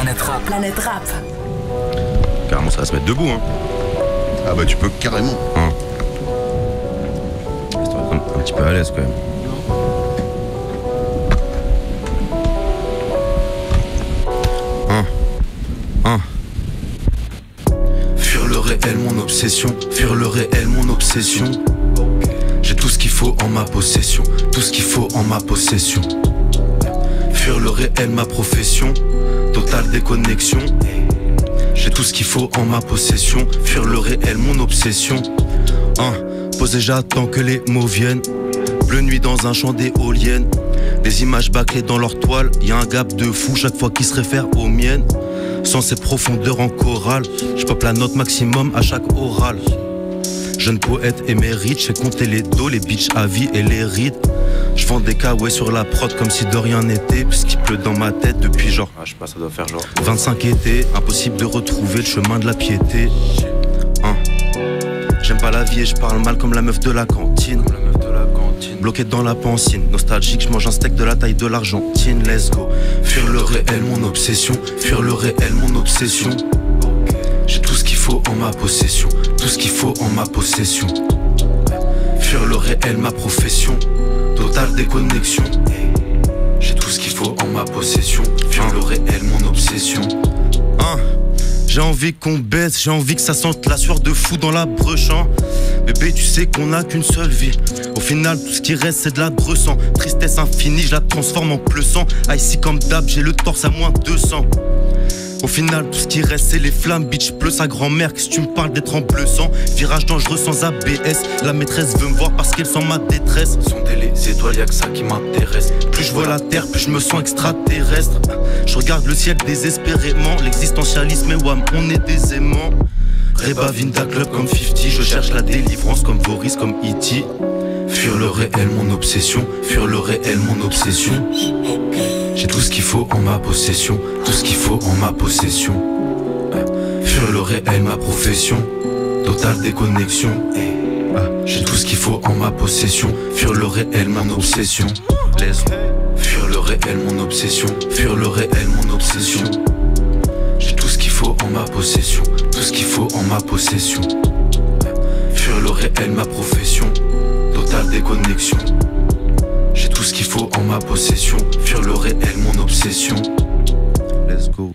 Planète Rap. Planète Rap. Carrément, ça va se mettre debout, hein. Ah bah tu peux carrément. Hein. C'est un petit peu à l'aise quand même. Fuir le réel, mon obsession. Fuir le réel, mon obsession. J'ai tout ce qu'il faut en ma possession. Tout ce qu'il faut en ma possession. Fuir le réel, ma profession. Totale déconnexion. J'ai tout ce qu'il faut en ma possession. Fuir le réel, mon obsession. Posé, j'attends que les mots viennent. Bleu nuit dans un champ d'éoliennes. Des images bâclées dans leur toile. Y'a un gap de fou chaque fois qu'il se réfère aux miennes. Sans ces profondeurs en chorale, je peuple la note maximum à chaque orale. Jeune poète émérite, j'ai compté les dos, les bitches à vie et les rides. Je vends des kawaii sur la prod comme si de rien n'était, puisqu'il pleut dans ma tête depuis genre, je sais pas, ça doit faire genre 25 étés, impossible de retrouver le chemin de la piété. J'aime pas la vie et je parle mal comme la meuf de la cantine. Bloqué dans la pancine, nostalgique, je mange un steak de la taille de l'Argentine. Let's go. Fuir le réel, mon obsession. Fuir le réel, mon obsession. J'ai tout ce qu'il faut en ma possession. Tout ce qu'il faut en ma possession. Fuir le réel, ma profession. Totale déconnexion. J'ai tout ce qu'il faut en ma possession. Fuir le réel, mon obsession. J'ai envie qu'on baisse, j'ai envie que ça sente la sueur de fou dans la brèche. Bébé, tu sais qu'on a qu'une seule vie. Au final, tout ce qui reste, c'est de la bressant. Tristesse infinie, je la transforme en pleu sang. Ici comme d'hab, j'ai le torse à moins 200. Au final, tout ce qui reste, c'est les flammes. Bitch, pleut sa grand-mère, qu'est-ce que tu me parles d'être en bleu sang. Virage dangereux sans ABS. La maîtresse veut me voir parce qu'elle sent ma détresse. Sonder les étoiles, y'a que ça qui m'intéresse. Plus je vois la terre, plus je me sens extraterrestre. Je regarde le ciel désespérément. L'existentialisme et wam, on est des aimants. Reba Vinda Club comme 50, je cherche la délivrance comme Boris, comme E.T. Fuir le réel, mon obsession. Fuir le réel, mon obsession. J'ai tout ce qu'il faut en ma possession. Tout ce qu'il faut en ma possession. Fuir le réel, ma profession. Totale déconnexion. J'ai tout ce qu'il faut en ma possession. Fuir le réel, mon obsession. Fuir le réel, mon obsession. Fuir le réel, mon obsession. J'ai tout ce qu'il faut en ma possession. Tout ce qu'il faut en ma possession. Fuir le réel, ma profession. Totale déconnexion. J'ai tout ce qu'il faut en ma possession. Fuir le réel, mon obsession. Let's go.